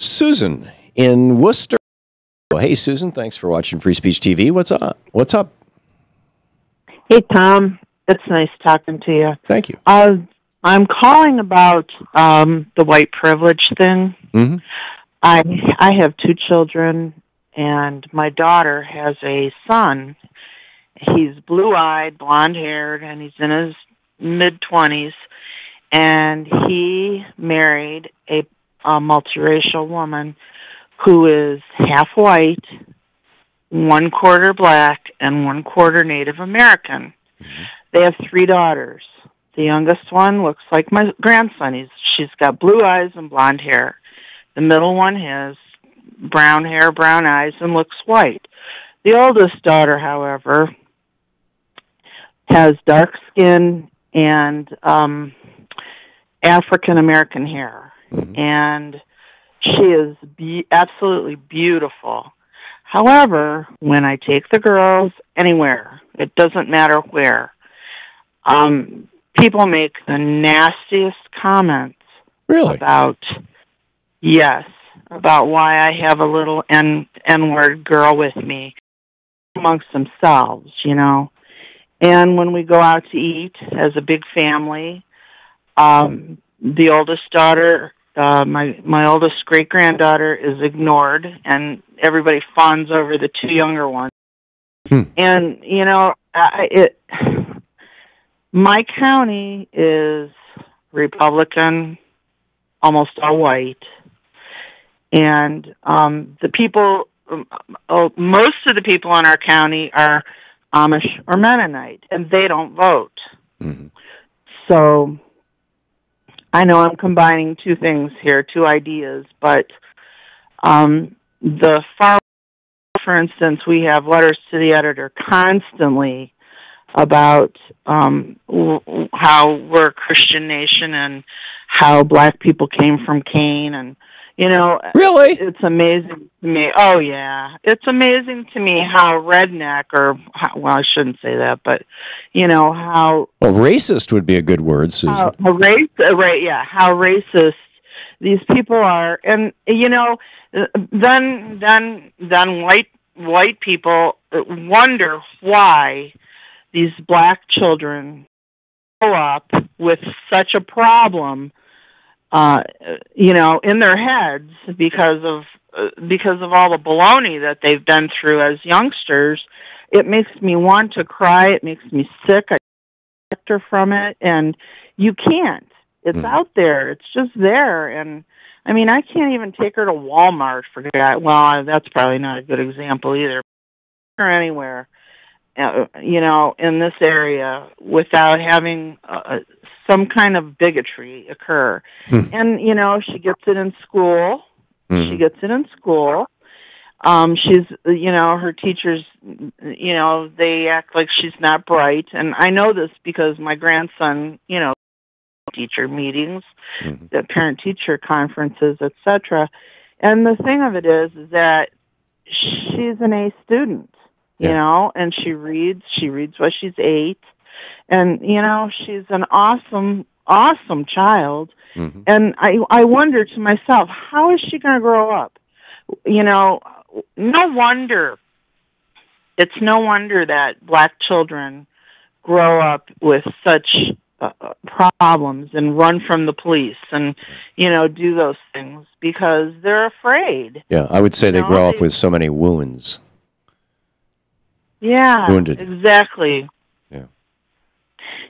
Susan in Worcester. Well, hey, Susan, thanks for watching Free Speech TV. What's up? What's up? Hey, Tom. It's nice talking to you. Thank you. I'm calling about the white privilege thing. Mm-hmm. I have two children, and my daughter has a son. He's blue-eyed, blonde-haired, and he's in his mid-20s, and he married a multiracial woman who is half white, one quarter black, and one quarter Native American. Mm-hmm. They have three daughters. The youngest one looks like my grandson. She's got blue eyes and blonde hair. The middle one has brown hair, brown eyes, and looks white. The oldest daughter, however, has dark skin and African-American hair. Mm-hmm. And she is absolutely beautiful. However, when I take the girls anywhere, it doesn't matter where, people make the nastiest comments. Really? About why I have a little N-word girl with me amongst themselves, you know. And when we go out to eat as a big family, the oldest daughter, my oldest great-granddaughter, is ignored, and everybody fawns over the two younger ones. Hmm. And, you know, my county is Republican, almost all white. And the people, most of the people in our county are Amish or Mennonite, and they don't vote. Mm-hmm. So I know I'm combining two things here, two ideas, but the far, for instance, we have letters to the editor constantly about how we're a Christian nation and how black people came from Cain, and you know, really? It's amazing to me. Oh, yeah. It's amazing to me how redneck, or, well, I shouldn't say that, but, you know, how... Well, racist would be a good word, Susan. How racist these people are. And, you know, then white people wonder why these black children grow up with such a problem, you know, in their heads because of all the baloney that they've been through as youngsters. It makes me want to cry. It makes me sick. I get from it, and you can't. It's out there. It's just there. And I mean, I can't even take her to Walmart for that. Well, that's probably not a good example either. Or anywhere, you know, in this area without having some kind of bigotry occur. And, you know, she gets it in school. She gets it in school. She's, you know, her teachers, you know, they act like she's not bright. And I know this because my grandson, you know, teacher meetings, the parent-teacher conferences, etc. And the thing of it is that she's an A student, you know, and she reads while she's 8. And, you know, she's an awesome, awesome child. Mm-hmm. And I wonder to myself, how is she going to grow up? You know, no wonder that black children grow up with such problems and run from the police and, you know, do those things because they're afraid. Yeah, I would say they grow up with so many wounds. Yeah, wounded. Exactly.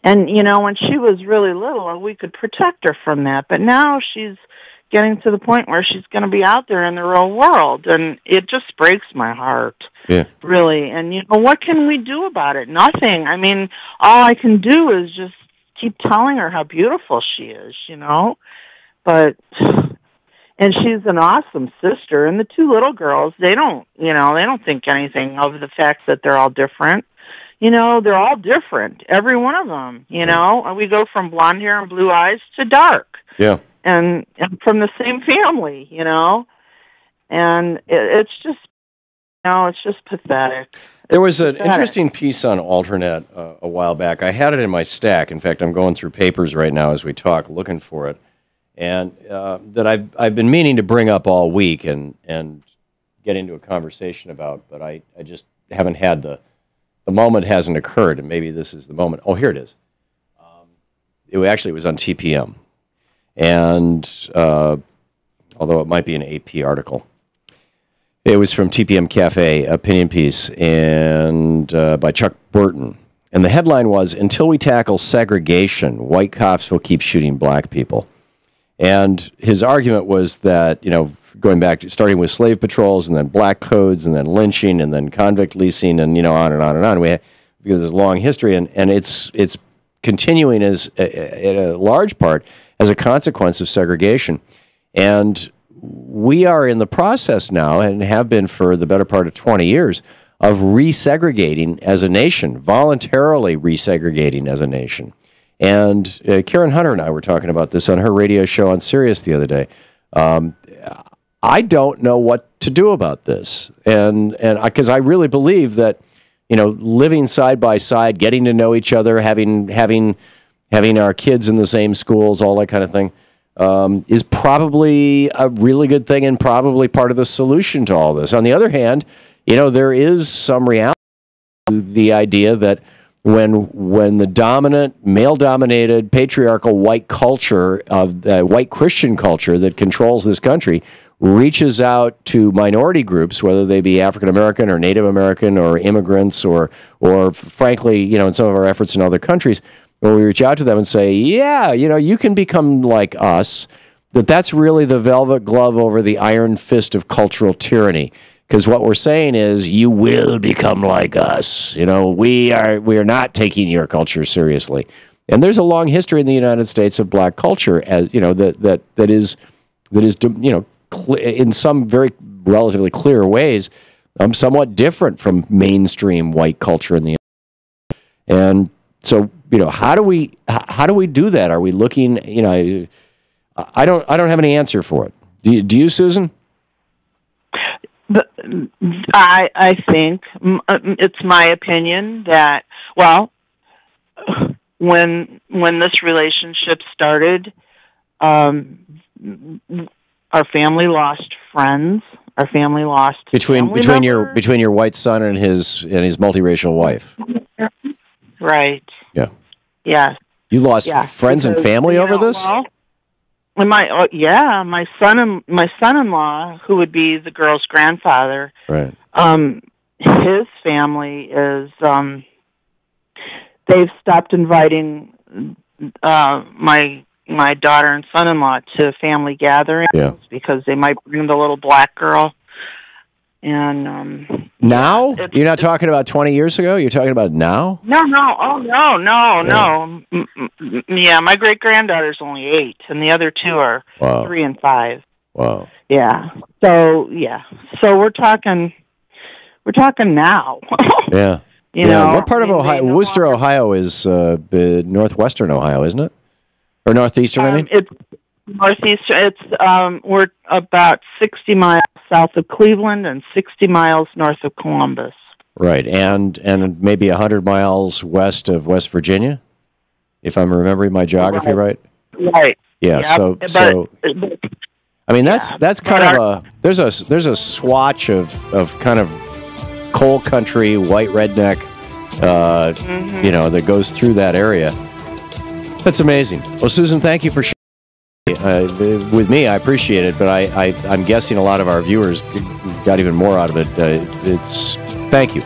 And, you know, when she was really little, we could protect her from that. But now she's getting to the point where she's going to be out there in the real world. And it just breaks my heart, really. And, you know, what can we do about it? Nothing. I mean, all I can do is just keep telling her how beautiful she is, you know. But, and she's an awesome sister. And the two little girls, they don't think anything of the fact that they're all different. You know, they're all different, every one of them, you know. We go from blonde hair and blue eyes to dark. Yeah. And from the same family, you know. And it's just, you know, it's just pathetic. There was an interesting piece on Alternet a while back. I had it in my stack. In fact, I'm going through papers right now as we talk, looking for it. and that I've been meaning to bring up all week and get into a conversation about, but I just haven't had the moment hasn't occurred, and maybe this is the moment. Oh, here it is. It was on TPM, and although it might be an AP article, it was from TPM Cafe, opinion piece, and by Chuck Burton. And the headline was, "Until we tackle segregation, white cops will keep shooting black people." And his argument was that, you know, going back to starting with slave patrols and then black codes and then lynching and then convict leasing and, you know, on and on and on. We have, because there's a long history, and it's continuing as a large part as a consequence of segregation. And we are in the process now, and have been for the better part of 20 years, of resegregating as a nation, voluntarily resegregating as a nation. And Karen Hunter and I were talking about this on her radio show on Sirius the other day. I don't know what to do about this, and because I really believe that, you know, living side by side, getting to know each other, having our kids in the same schools, all that kind of thing, is probably a really good thing and probably part of the solution to all this. On the other hand, you know, there is some reality to the idea that when the dominant, male-dominated, patriarchal white culture, of white Christian culture that controls this country, reaches out to minority groups, whether they be African-American or Native American or immigrants or frankly, you know, in some of our efforts in other countries, when we reach out to them and say, yeah, you know, you can become like us, that's really the velvet glove over the iron fist of cultural tyranny. Because what we're saying is, you will become like us. You know, we are not taking your culture seriously. And there's a long history in the United States of black culture, as you know, that is, you know, in some very relatively clear ways, somewhat different from mainstream white culture in the United States. And so, you know, how do we do that? Are we looking? You know, I don't have any answer for it. Do you, Susan? I think it's my opinion that, well, when this relationship started, our family lost friends. Our family lost family members. your white son and his multiracial wife. Right. Yeah. Yeah. You lost friends and family over this? Well, my son-in-law, who would be the girl's grandfather, right? His family is they've stopped inviting my daughter and son-in-law to family gatherings, yeah, because they might bring the little black girl. And now you're not talking about 20 years ago. You're talking about now. No. Oh no. Yeah, my great granddaughter's only 8, and the other 2 are 3 and 5. Wow. Yeah. So we're talking now. Yeah. You know, what part of Ohio? Worcester, Ohio is northwestern Ohio, isn't it? Or northeastern? I mean, it's northeastern. It's we're about 60 miles south of Cleveland and 60 miles north of Columbus. Right, and maybe 100 miles west of West Virginia, if I'm remembering my geography right. Right. Yeah. Yep. So I mean, that's kind of there's a swatch of kind of coal country, white redneck, you know, that goes through that area. That's amazing. Well, Susan, thank you for sharing. With me, I appreciate it, but I'm guessing a lot of our viewers got even more out of it. Thank you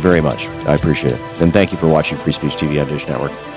very much. I appreciate it, and thank you for watching Free Speech TV on Dish Network.